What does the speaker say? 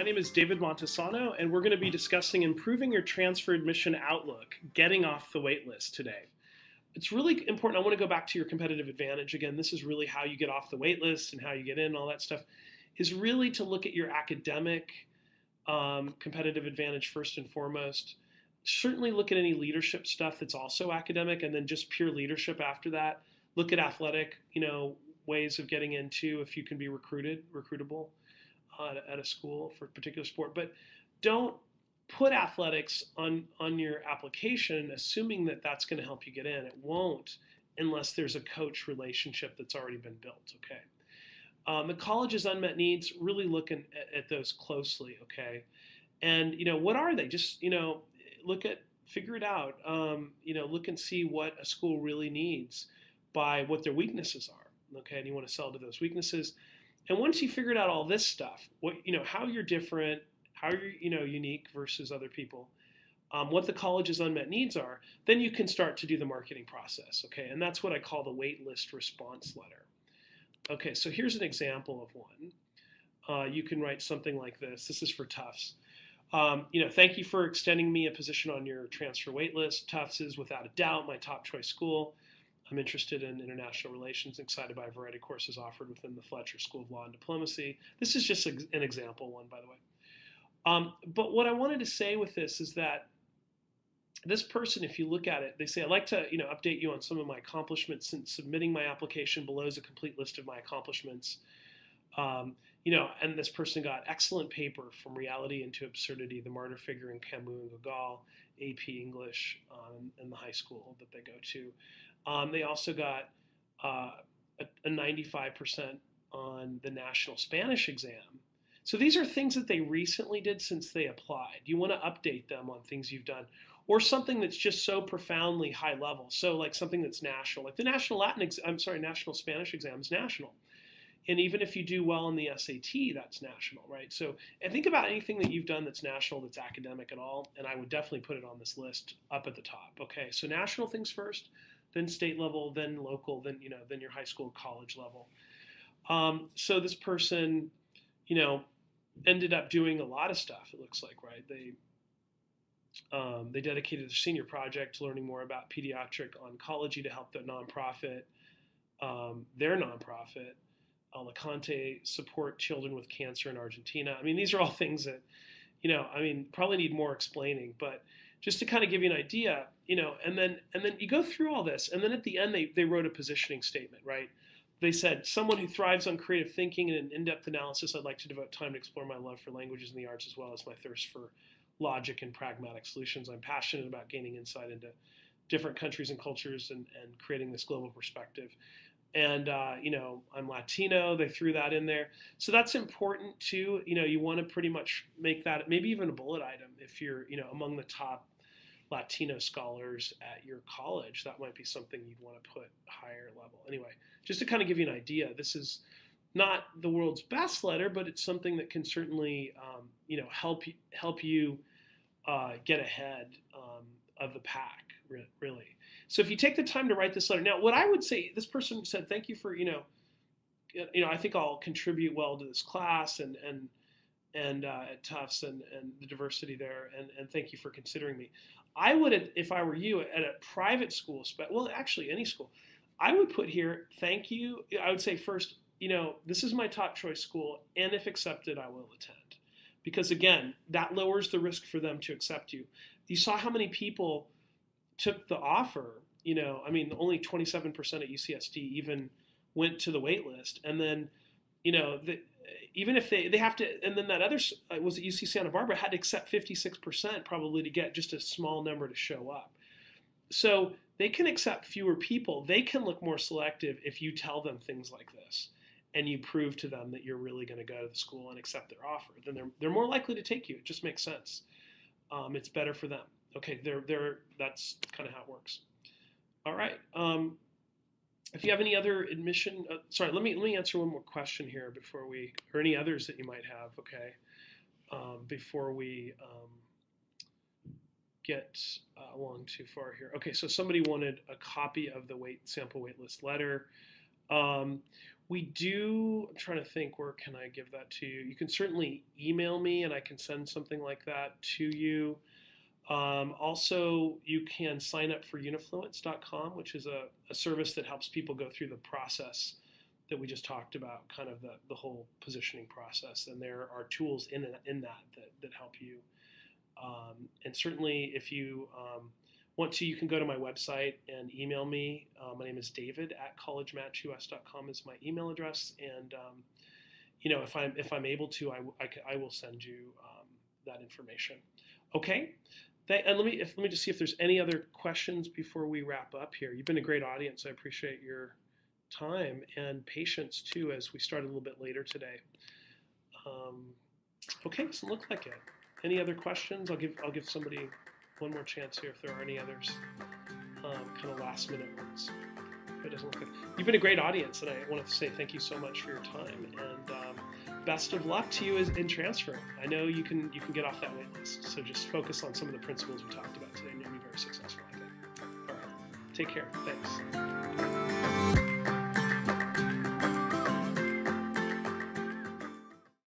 My name is David Montesano, and we're going to be discussing improving your transfer admission outlook, getting off the wait list today. It's really important. I want to go back to your competitive advantage again. This is really how you get off the wait list and how you get in and all that stuff, is really to look at your academic competitive advantage first and foremost. Certainly look at any leadership stuff that's also academic, and then just pure leadership after that. Look at athletic, ways of getting into if you can be recruitable. At a school for a particular sport, but don't put athletics on your application assuming that that's going to help you get in. It won't unless there's a coach relationship that's already been built, okay? The college's unmet needs, really looking at those closely, okay? And, what are they? Just, figure it out. Look and see what a school really needs by what their weaknesses are, okay? And you want to sell to those weaknesses. And once you figured out all this stuff, how you're different, how you're unique versus other people, what the college's unmet needs are, then you can start to do the marketing process, okay? And that's what I call the wait list response letter. Okay, so here's an example of one. You can write something like this. This is for Tufts. Thank you for extending me a position on your transfer wait list. Tufts is without a doubt my top choice school. I'm interested in international relations, excited by a variety of courses offered within the Fletcher School of Law and Diplomacy. This is just an example one, by the way. But what I wanted to say with this is that this person, if you look at it, they say, I'd like to update you on some of my accomplishments since submitting my application. Below is a complete list of my accomplishments. And this person got excellent paper from Reality into Absurdity, the Martyr Figure in Camus and Gogol, AP English in the high school that they go to. They also got a 95% on the national Spanish exam. So these are things that they recently did since they applied. You want to update them on things you've done, or something that's just so profoundly high level. So like something that's national, like the national Spanish exam is national. And even if you do well in the SAT, that's national, right? So and think about anything that you've done that's national, that's academic at all, and I would definitely put it on this list up at the top. Okay, so national things first, then state level, then local, then then your high school, college level. So this person, ended up doing a lot of stuff. It looks like, right? They dedicated their senior project to learning more about pediatric oncology to help their nonprofit, Alicante, support children with cancer in Argentina. I mean, these are all things that, probably need more explaining, but just to kind of give you an idea, and then you go through all this, and then at the end they wrote a positioning statement, right? They said, someone who thrives on creative thinking and an in-depth analysis, I'd like to devote time to explore my love for languages and the arts as well as my thirst for logic and pragmatic solutions. I'm passionate about gaining insight into different countries and cultures and creating this global perspective. And, I'm Latino, they threw that in there. So that's important too. You want to pretty much make that maybe even a bullet item if you're, among the top Latino scholars at your college. That might be something you'd want to put higher level. Anyway, just to kind of give you an idea, this is not the world's best letter, but it's something that can certainly, help you get ahead of the pack, really. So if you take the time to write this letter, now what I would say, this person said, thank you for, I think I'll contribute well to this class and at Tufts and the diversity there, and thank you for considering me. I would, if I were you, at a private school, well, actually any school, I would put here, thank you. I would say first, this is my top choice school, and if accepted, I will attend. Because again, that lowers the risk for them to accept you. You saw how many people took the offer, only 27% at UCSD even went to the wait list. And then, even if they have to, and then that other, was it UC Santa Barbara, had to accept 56% probably to get just a small number to show up. So they can accept fewer people. They can look more selective if you tell them things like this and you prove to them that you're really going to go to the school and accept their offer. Then they're more likely to take you. It just makes sense. It's better for them. Okay, that's kind of how it works. All right. If you have any other admission, let me answer one more question here before we, or any others that you might have. Okay, before we get along too far here. Okay, so somebody wanted a copy of the sample waitlist letter. We do, I'm trying to think, where can I give that to you? You can certainly email me and I can send something like that to you. Also, you can sign up for Unifluent.com, which is a service that helps people go through the process that we just talked about, kind of the whole positioning process. And there are tools in that help you. And certainly, if you want to, you can go to my website and email me. My name is David at CollegeMatchUS.com is my email address. And you know, if I'm able to, I will send you that information. Okay. And let me just see if there's any other questions before we wrap up here. You've been a great audience. I appreciate your time and patience too as we start a little bit later today. Okay, so it looks like it. Any other questions? I'll give somebody one more chance here if there are any others, kind of last minute ones. It doesn't look like you've been a great audience, and I want to say thank you so much for your time, and best of luck to you in transferring. I know you can get off that wait list, so just focus on some of the principles we talked about today, and you'll be very successful, I think. All right, take care. Thanks.